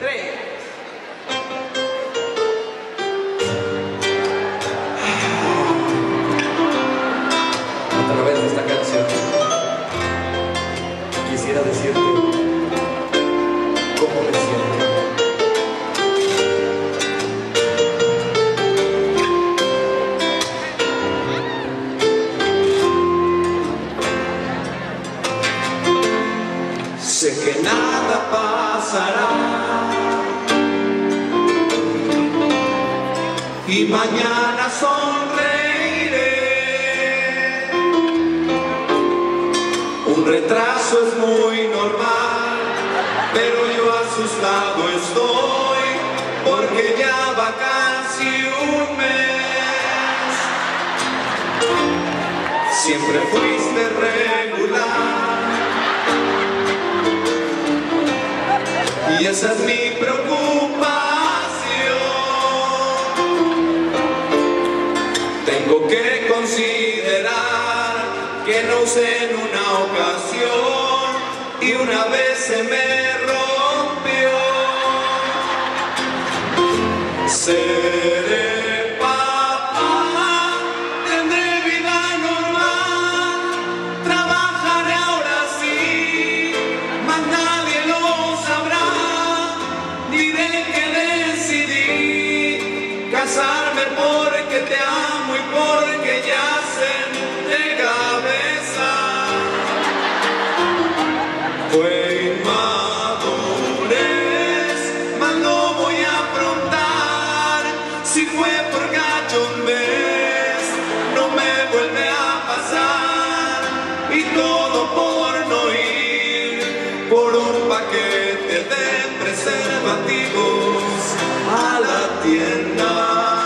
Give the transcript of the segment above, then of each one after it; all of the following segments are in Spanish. Otra vez esta canción. Quisiera decirte cómo me siento. Sé que nada pasará y mañana sonreiré. Un retraso es muy normal, pero yo asustado estoy porque ya va casi un mes. Siempre fuiste regular y esa es mi preocupación. Tengo que considerar que no usé en una ocasión y una vez se me rompió. Seré papá, tendré vida normal, trabajaré ahora sí, más nadie lo sabrá. Diré que decidí casarme porque te amo y porque ya senté cabeza. Fue inmadurez, mas no voy a afrontar. Si fue por cachombez, no me vuelve a pasar. Y todo por no ir por un paquete de preservativos a la tienda.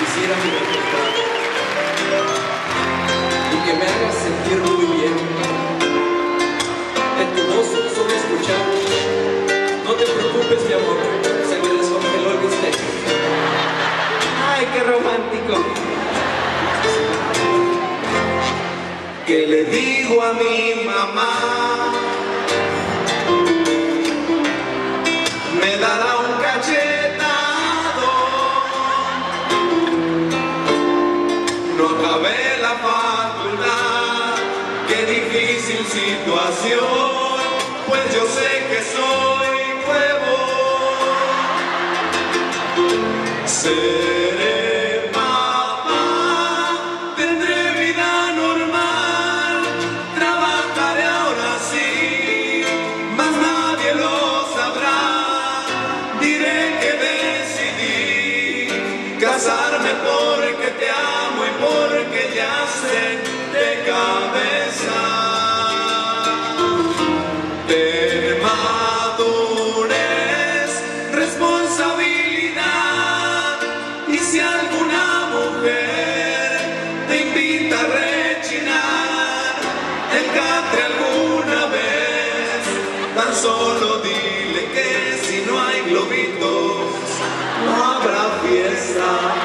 Quisiera mi libertad y que me hagas sentir muy bien. En tu voz solo escuchar. No te preocupes, mi amor, se me descongeló el bistec. ¡Ay, qué romántico! ¿Qué le digo a mi mamá? Me dará un cachetado. No acabé la facultad. Qué difícil situación, pues yo sé que soy nuevo. Casarme porque te amo y porque ya sé de cabeza. De madurez, responsabilidad. Y si alguna mujer te invita a rechinar el catre alguna vez, tan solo dile que si no hay globitos, no habrá fiesta.